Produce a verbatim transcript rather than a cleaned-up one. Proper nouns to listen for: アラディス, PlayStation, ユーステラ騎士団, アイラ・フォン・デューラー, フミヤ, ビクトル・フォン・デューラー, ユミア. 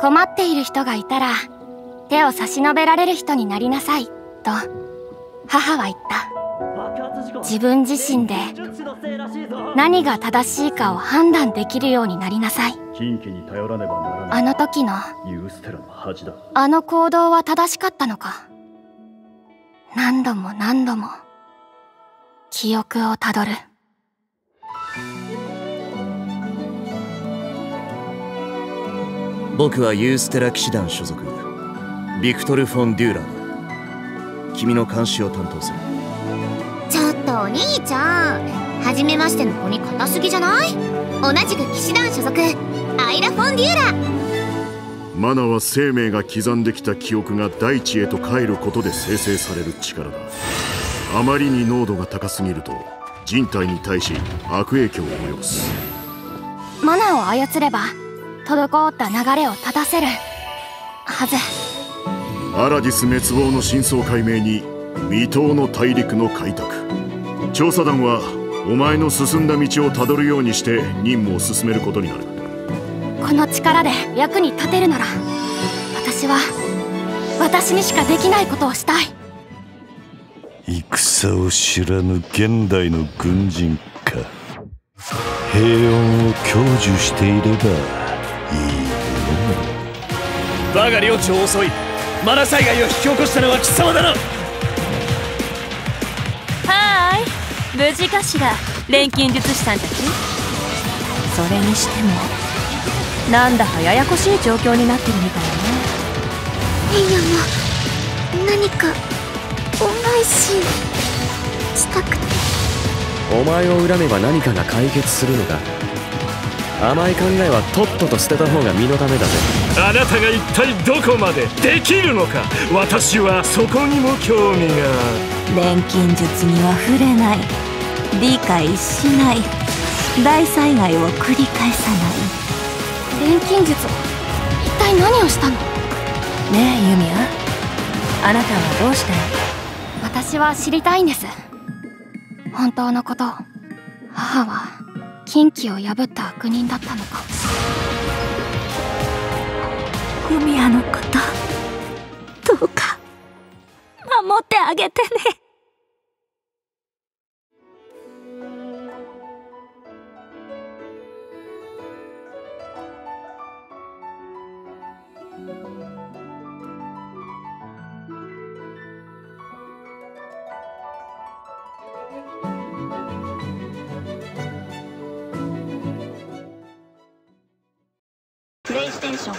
困っている人がいたら手を差し伸べられる人になりなさいと母は言った。自分自身で何が正しいかを判断できるようになりなさい。あの時のあの行動は正しかったのか。何度も何度も記憶をたどる。僕はユーステラ騎士団所属ビクトル・フォン・デューラーだ。君の監視を担当する。ちょっとお兄ちゃん、初めましての子に硬すぎじゃない？同じく騎士団所属アイラ・フォン・デューラー。マナは生命が刻んできた記憶が大地へと帰ることで生成される力だ。あまりに濃度が高すぎると人体に対し悪影響を及ぼす。マナを操れば滞った流れを断たせるはず。アラディス滅亡の真相解明に未踏の大陸の開拓。調査団はお前の進んだ道をたどるようにして任務を進めることになる。この力で役に立てるなら私は私にしかできないことをしたい。戦を知らぬ現代の軍人か。平穏を享受していればいいもの。我が領地を襲いマナ災害を引き起こしたのは貴様だな。はーい、無事かしら錬金術師さんたち。それにしてもなんだかややこしい状況になってるみたいね。いや、ま、何か恩返ししたくて。お前を恨めば何かが解決するのか。甘い考えはとっとと捨てた方が身のためだぜ。あなたが一体どこまでできるのか、私はそこにも興味が。錬金術には触れない、理解しない、大災害を繰り返さない。錬金術は一体何をしたの？ねえユミア、あなたはどうして？私は知りたいんです、本当のこと。母は禁忌を破った悪人だったのか。フミヤのことどうか守ってあげてね。プレイステーション。